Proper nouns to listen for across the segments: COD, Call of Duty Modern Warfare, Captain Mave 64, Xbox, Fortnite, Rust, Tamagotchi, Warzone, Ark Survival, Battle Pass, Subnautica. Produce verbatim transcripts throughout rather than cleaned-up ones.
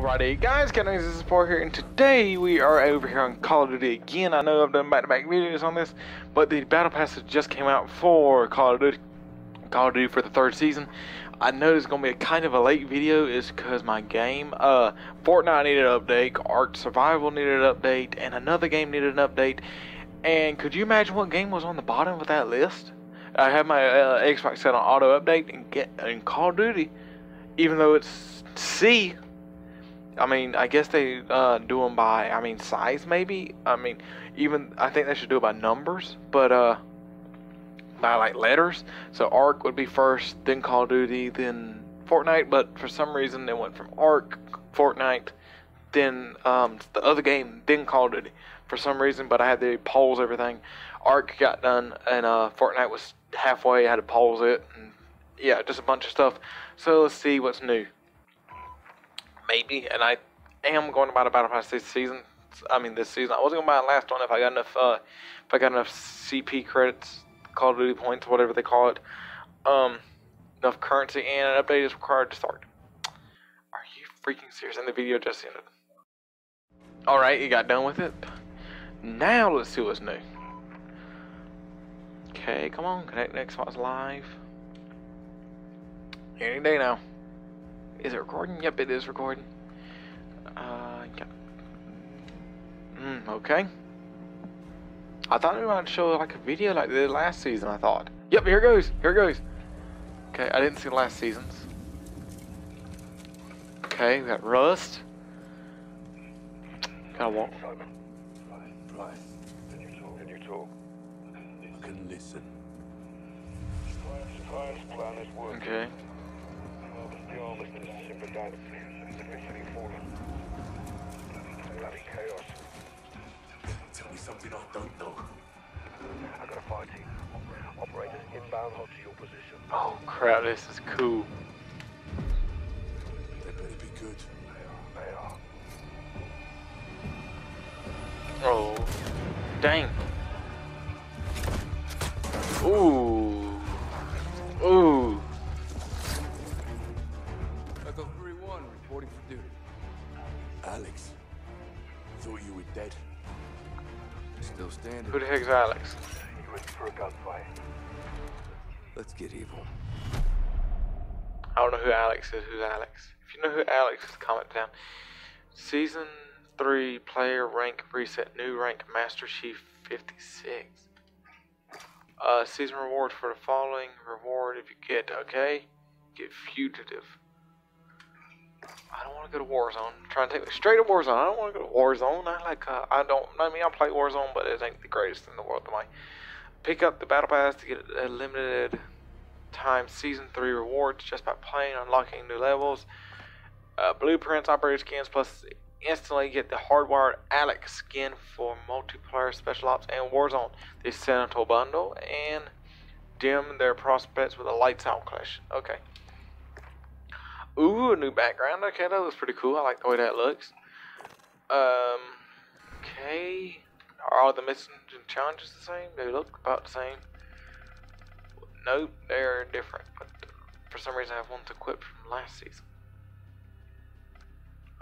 Alrighty guys, Captain Mave sixty-four here, and today we are over here on Call of Duty again. I know I've done back-to-back videos on this, but the battle pass just came out for Call of Duty, Call of Duty for the third season. I know it's gonna be a kind of a late video, is because my game, uh, Fortnite needed an update, Ark Survival needed an update, and another game needed an update. And could you imagine what game was on the bottom of that list? I had my uh, Xbox set on auto update, and get and Call of Duty, even though it's C. I mean, I guess they uh, do them by, I mean, size maybe. I mean, even, I think they should do it by numbers, but uh, by like letters. So Ark would be first, then Call of Duty, then Fortnite, but for some reason they went from Ark, Fortnite, then um, the other game, then Call of Duty. For some reason, but I had to pause everything. Ark got done, and uh, Fortnite was halfway, I had to pause it, and yeah, just a bunch of stuff. So let's see what's new. Maybe, and I am going to buy the battle pass this season. I mean, this season I wasn't going to buy the last one if I got enough. Uh, if I got enough C P credits, Call of Duty points, whatever they call it, um, enough currency, and an update is required to start. Are you freaking serious? And the video just ended. All right, you got done with it. Now let's see what's new. Okay, come on, connect to Xbox Live. Any day now. Is it recording? Yep, it is recording. Uh, yeah. Mm, okay. I thought we might show like a video like the last season, I thought. Yep, here it goes. Here it goes. Okay, I didn't see the last seasons. Okay, we got Rust. Gotta walk. Can you talk? I can listen. Okay. Tell me something I don't know. I gotta find you. Operators inbound onto your position. Oh crap, this is cool. They better be good. They are. They are. Oh dang. Ooh. Ooh. Reporting for duty. Alex, thought you were dead. Still standing. Who the heck's Alex? You went for a gunfight. Let's get evil. I don't know who Alex is. Who's Alex? If you know who Alex is, comment down. Season three player rank reset. New rank Master Chief fifty-six. Uh, season rewards for the following reward if you get okay. Get Fugitive. I don't want to go to Warzone. I'm trying to take me straight to Warzone. I don't want to go to Warzone. I like. Uh, I don't. I mean, I play Warzone, but it ain't the greatest in the world to me. Pick up the battle pass to get a limited time season three rewards just by playing, unlocking new levels, uh, blueprints, operator skins, plus instantly get the hardwired Alex skin for multiplayer, special ops, and Warzone. They send into a bundle and dim their prospects with a lights out collection. Okay. Ooh, a new background. Okay, that looks pretty cool. I like the way that looks. Um, okay. Are all the missions and challenges the same? They look about the same. Nope, they're different. But for some reason, I have ones equipped from last season.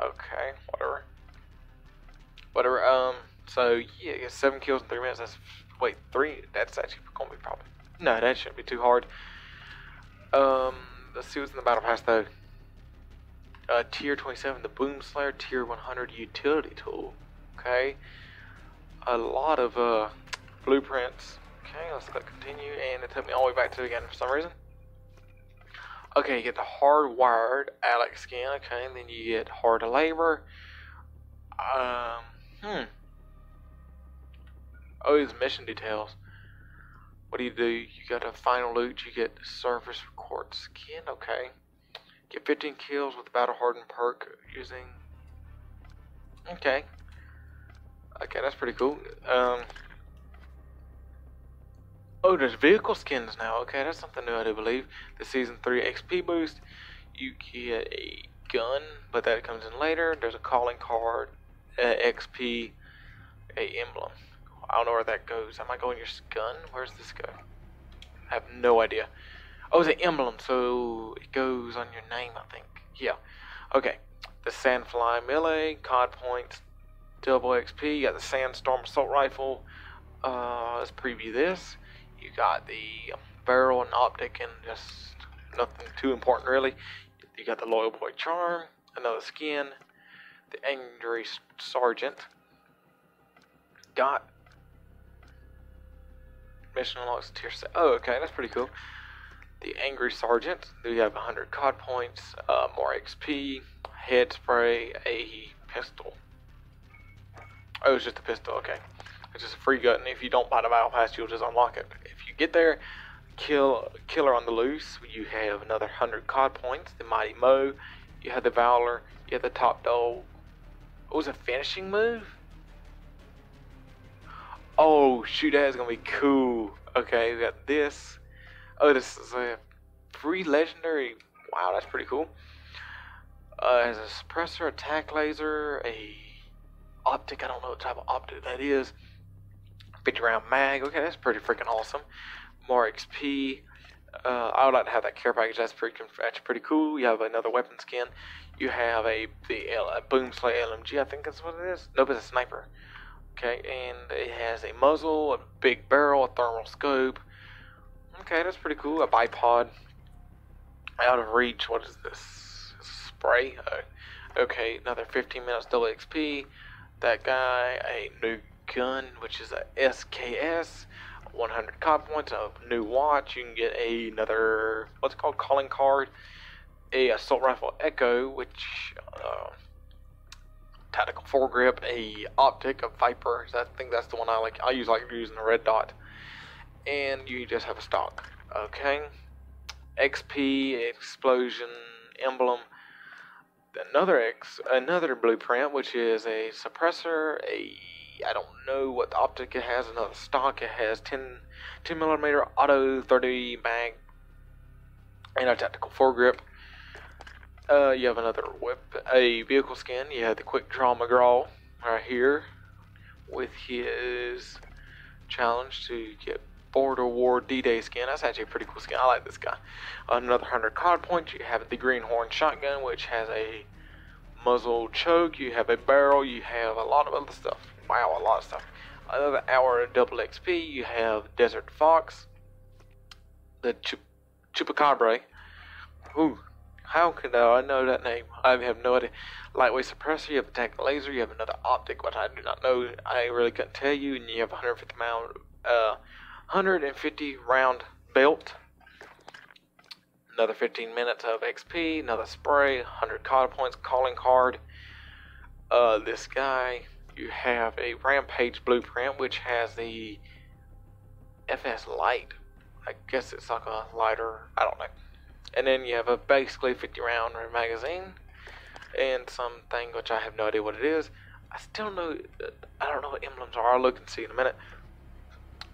Okay, whatever. Whatever. Um. So yeah, I guess seven kills in three minutes. That's wait three. That's actually gonna be probably. No, that shouldn't be too hard. Um. Let's see what's in the battle pass though. Uh, tier twenty-seven, the Boom Slayer, tier one hundred utility tool. Okay, a lot of uh, blueprints. Okay, let's click continue, and it took me all the way back to the game for some reason. Okay, you get the hardwired Alex skin. Okay, and then you get hard labor. Um, hmm. Oh, these mission details. What do you do? You got a final loot. You get surface record skin. Okay. Get fifteen kills with the battle hardened perk using. Okay. Okay, that's pretty cool. Um. Oh, there's vehicle skins now. Okay, that's something new, I do believe. The season three X P boost. You get a gun, but that comes in later. There's a calling card, uh, X P, a emblem. I don't know where that goes. Am I going your gun? Where's this go? I have no idea. Oh, it's an emblem, so it goes on your name, I think. Yeah. Okay. the Sandfly melee, C O D points, double X P. You got the Sandstorm assault rifle. Uh, let's preview this. You got the barrel and optic, and just nothing too important really. You got the Loyal Boy charm, another skin, the Angry Sergeant. Got mission unlocks tier set. Oh, okay, that's pretty cool. The Angry Sergeant. We have one hundred C O D points, uh, more X P, head spray, a pistol. Oh, it's just a pistol. Okay, it's just a free gun. If you don't buy the battle pass, you'll just unlock it. If you get there, kill killer on the loose. You have another one hundred C O D points. The Mighty Mo. You have the Valor. You have the Top Dole. What was a finishing move? Oh shoot, that is gonna be cool. Okay, we got this. Oh, this is a free legendary. Wow, that's pretty cool. Uh, it has a suppressor, attack laser, a optic. I don't know what type of optic that is. fifty round mag. Okay, that's pretty freaking awesome. More X P. Uh, I would like to have that care package. That's pretty. That's pretty cool. You have another weapon skin. You have a the L, a Boomslay L M G. I think that's what it is. Nope, it's a sniper. Okay, and it has a muzzle, a big barrel, a thermal scope. Okay, that's pretty cool. A bipod. Out of reach. What is this? Spray? Oh. Okay, another fifteen minutes, double X P. That guy, a new gun, which is a S K S. one hundred C O D points, a new watch. You can get a, another, what's it called? Calling card. A assault rifle Echo, which... Uh, tactical foregrip, a optic, a Viper. I think that's the one I like. I use like using the red dot, and you just have a stock. Okay, X P, explosion emblem, another X, another blueprint, which is a suppressor. A I don't know what the optic it has. Another stock. It has ten millimeter auto, thirty mag, and a tactical foregrip. Uh, you have another whip, a vehicle skin. You have the Quick Draw McGraw right here with his challenge to get Border War D-Day skin. That's actually a pretty cool skin. I like this guy. Another one hundred C O D points. You have the Greenhorn shotgun, which has a muzzle choke. You have a barrel. You have a lot of other stuff. Wow, a lot of stuff. Another hour of double X P. You have Desert Fox, the Chup Chupacabra. Ooh. How could I know that name? I have no idea. Lightweight suppressor, you have attack laser, you have another optic, which I do not know. I really couldn't tell you. And you have one hundred fifty round, uh, one hundred fifty round belt. Another fifteen minutes of X P, another spray, one hundred C O D points, calling card. Uh, this guy, you have a rampage blueprint, which has the F S light. I guess it's like a lighter. I don't know. And then you have a basically fifty round magazine and something which I have no idea what it is. I still know, I don't know what emblems are. I'll look and see in a minute.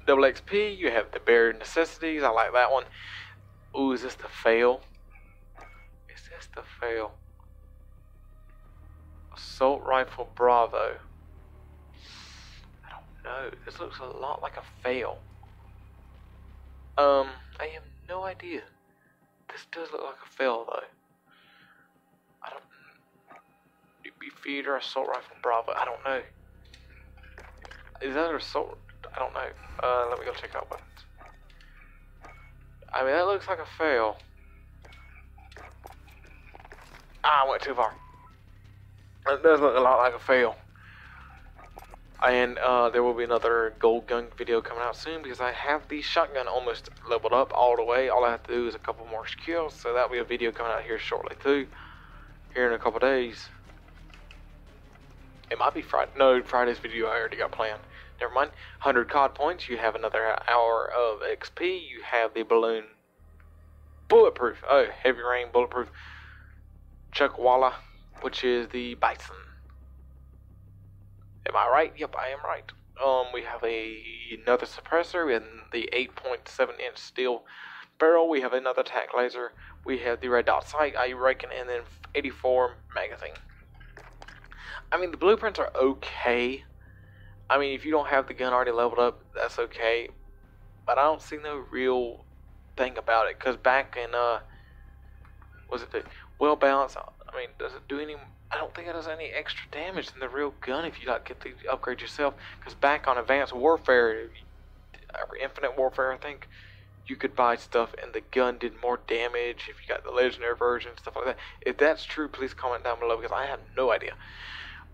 Double X P, you have the Buried Necessities. I like that one. Ooh, is this the fail? Is this the fail? Assault Rifle Bravo. I don't know. This looks a lot like a fail. Um, I have no idea. This does look like a fail, though. I don't... U B Feeder, Assault Rifle, Bravo. I don't know. Is that an assault... I don't know. Uh, let me go check out what... I mean, that looks like a fail. Ah, I went too far. It does look a lot like a fail. And uh, there will be another gold gun video coming out soon because I have the shotgun almost leveled up all the way. All I have to do is a couple more skills, so that'll be a video coming out here shortly too. Here in a couple days. It might be Friday. No, Friday's video I already got planned. Never mind. one hundred C O D points. You have another hour of X P. You have the balloon bulletproof. Oh, heavy rain bulletproof. Chuckwalla, which is the bison. Am I right? Yep, I am right. Um, we have a another suppressor. We have the eight point seven inch steel barrel. We have another attack laser. We have the red dot sight, I reckon, and then eighty-four magazine. I mean, the blueprints are okay. I mean, if you don't have the gun already leveled up, that's okay. But I don't see no real thing about it. Because back in, uh, was it the well balance? I mean, does it do any... I don't think it does any extra damage than the real gun if you like get the upgrade yourself. Because back on Advanced Warfare, or Infinite Warfare, I think, you could buy stuff and the gun did more damage if you got the legendary version, stuff like that. If that's true, please comment down below because I have no idea.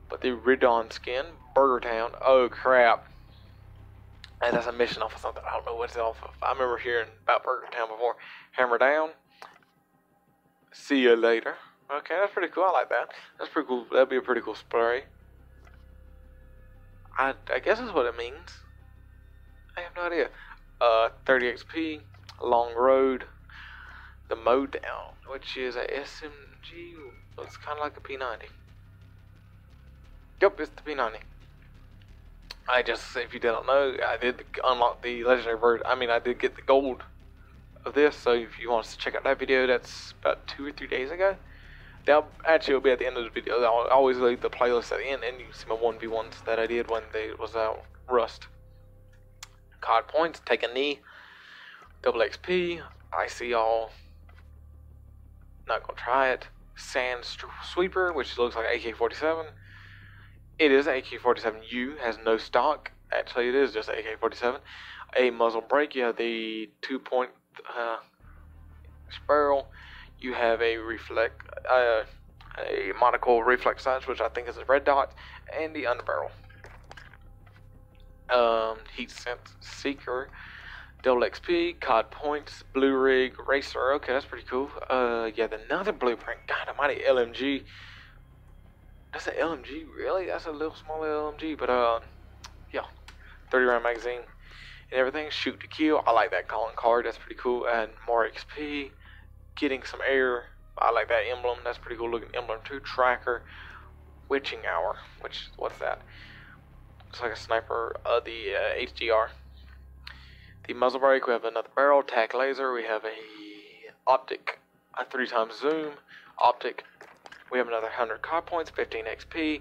But the Redon skin, Burger Town, oh crap. And that's a mission off of something. I don't know what it's off of. I remember hearing about Burger Town before. Hammer down. See you later. Okay, that's pretty cool. I like that. That's pretty cool. That'd be a pretty cool spray. I, I guess that's what it means. I have no idea. Uh, thirty X P, long road, the mowed down, which is a S M G. Looks kind of like a P ninety. Yep, it's the P ninety. I just, if you don't know, I did unlock the legendary version. I mean, I did get the gold of this. So if you want us to check out that video, that's about two or three days ago. Now, actually, it'll be at the end of the video. I'll always leave the playlist at the end, and you can see my one v ones that I did when they was out. Rust. C O D points, take a knee, double X P, I see all, not gonna try it, Sand Sweeper, which looks like A K forty-seven, it is A K forty-seven U, has no stock, actually it is just A K forty-seven, a muzzle brake, you have the two point uh, barrel, you have a reflect, uh, a monocle reflex sights, which I think is a red dot, and the underbarrel. Um, Heat Sense Seeker, double X P, C O D points, Blue Rig, Racer. Okay, that's pretty cool. Uh, yeah, another blueprint. God almighty, L M G. That's an L M G, really? That's a little small L M G, but uh, yeah, thirty round magazine and everything. Shoot to kill. I like that calling card. That's pretty cool. And more X P, getting some air. I like that emblem. That's pretty cool looking emblem too. Tracker, Witching Hour. Which what's that? Looks like a sniper, uh, the uh, H D R. The muzzle brake, we have another barrel, tac laser, we have a optic, a three times zoom, optic. We have another one hundred C O D points, fifteen X P,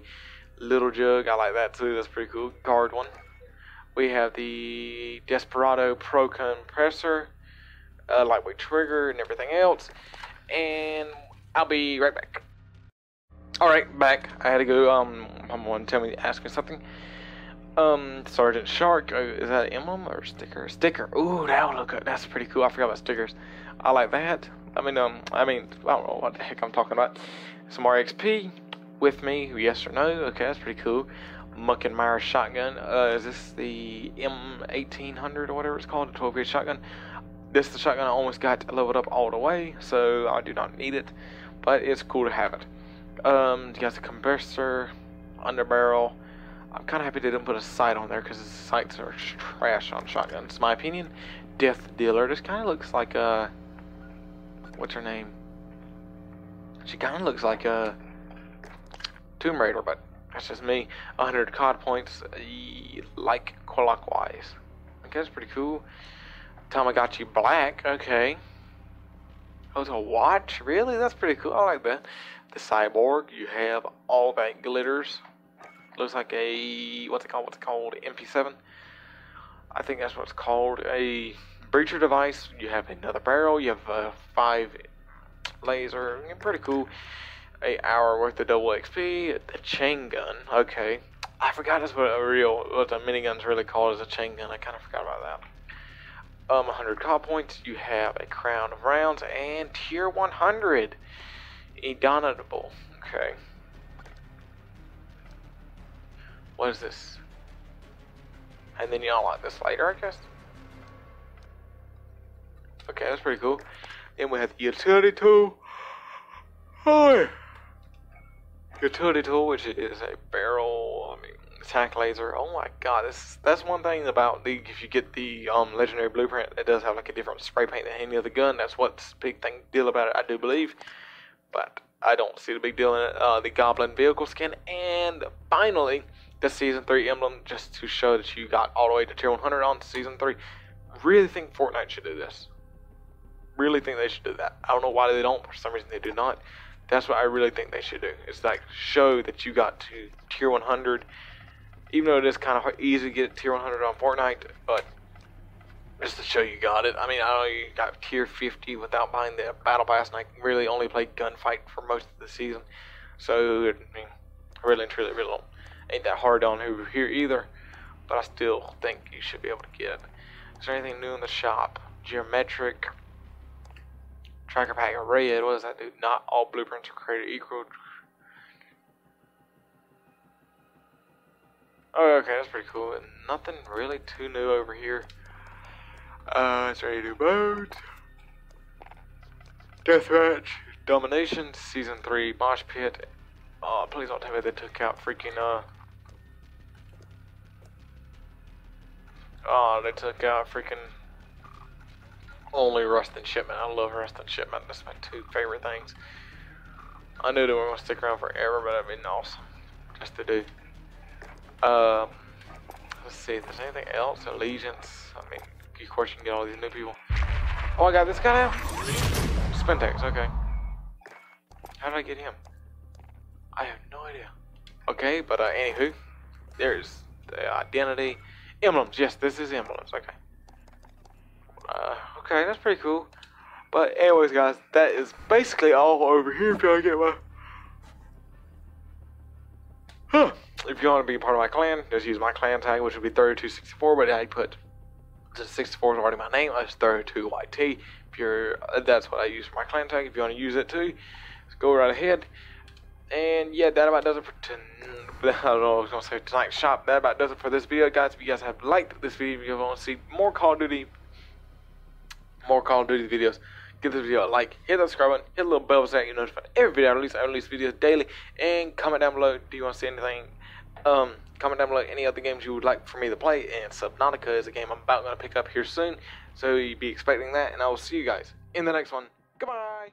little jug, I like that too, that's pretty cool, guard one. We have the Desperado Pro Compressor, uh, lightweight trigger and everything else, and I'll be right back. Alright, back, I had to go, um, someone tell me, ask me something. Um, Sergeant Shark, oh, is that an emblem or sticker? Sticker. Ooh, that'll look good. That's pretty cool. I forgot about stickers. I like that. I mean, um, I mean, I don't know what the heck I'm talking about. Some more X P with me. Yes or no? Okay, that's pretty cool. Muck and Meyer shotgun. Uh, is this the M eighteen hundred or whatever it's called? The twelve gauge shotgun. This is the shotgun I almost got leveled up all the way, so I do not need it, but it's cool to have it. Um, you got the compressor, underbarrel. I'm kind of happy they didn't put a sight on there because the sights are trash on shotguns. It's my opinion. Death Dealer. This kind of looks like a... What's her name? She kind of looks like a Tomb Raider, but that's just me. one hundred C O D points, like clockwise. Okay, that's pretty cool. Tamagotchi Black. Okay. Oh, it's a watch? Really? That's pretty cool. I like that. The Cyborg. You have all that glitters. Looks like a, what's it called, what's it called, M P seven, I think that's what it's called, a breacher device, you have another barrel, you have a five laser, pretty cool, a hour worth of double X P, a chain gun, okay, I forgot that's what a real, what a minigun's really called is a chain gun, I kind of forgot about that. Um, one hundred C O D points, you have a crown of rounds, and tier one hundred, indomitable, okay. What is this? And then you unlock this later, I guess. Okay, that's pretty cool. Then we have the utility tool. Oh, utility tool, which is a barrel, I mean, attack laser. Oh my God, this, that's one thing about the, if you get the um, legendary blueprint, it does have like a different spray paint than any other gun. That's what's the big thing deal about it, I do believe. But I don't see the big deal in it. Uh, the Goblin vehicle skin, and finally. The Season three emblem, just to show that you got all the way to tier one hundred on Season three. Really think Fortnite should do this. Really think they should do that. I don't know why they don't. For some reason, they do not. That's what I really think they should do. It's like, show that you got to tier one hundred. Even though it is kind of easy to get tier one hundred on Fortnite, but just to show you got it. I mean, I know you got tier fifty without buying the Battle Pass, and I really only played Gunfight for most of the season. So it, I mean, really and truly, really ain't that hard on over here either. But I still think you should be able to get it. Is there anything new in the shop? Geometric tracker pack of red. What does that do? Not all blueprints are created equal. Oh, okay, that's pretty cool. And nothing really too new over here. Uh, it's ready to do boat. Deathmatch. Domination. Season three. Mosh Pit. Oh, please don't tell me they took out freaking, uh... Oh, they took out freaking... Only Rust and Shipment. I love Rust and Shipment. That's my two favorite things. I knew they were going to stick around forever, but that'd be awesome. Just to do. Uh, let's see if there's anything else. Allegiance. I mean, of course you can get all these new people. Oh, I got this guy now? Spintex, okay. How did I get him? I have no idea. Okay, but uh, anywho, there's the identity. Emblems, yes, this is emblems, okay. Uh, okay, that's pretty cool. But anyways, guys, that is basically all over here. If y'all get my... Huh. If you want to be part of my clan, just use my clan tag, which would be thirty-two sixty-four, but I put sixty-four is already my name. That's thirty-two Y T. If you're, that's what I use for my clan tag. If you want to use it too, go right ahead. And yeah, that about does it for tonight. I don't know what I was gonna say tonight's shop. That about does it for this video, guys. If you guys have liked this video, if you want to see more Call of Duty, more Call of Duty videos, give this video a like, hit that subscribe button, hit a little bell so that you're notified every video I release. I release videos daily. And comment down below. Do you want to see anything? Um, comment down below any other games you would like for me to play, and Subnautica is a game I'm about going to pick up here soon, so you'd be expecting that, and I will see you guys in the next one. Goodbye!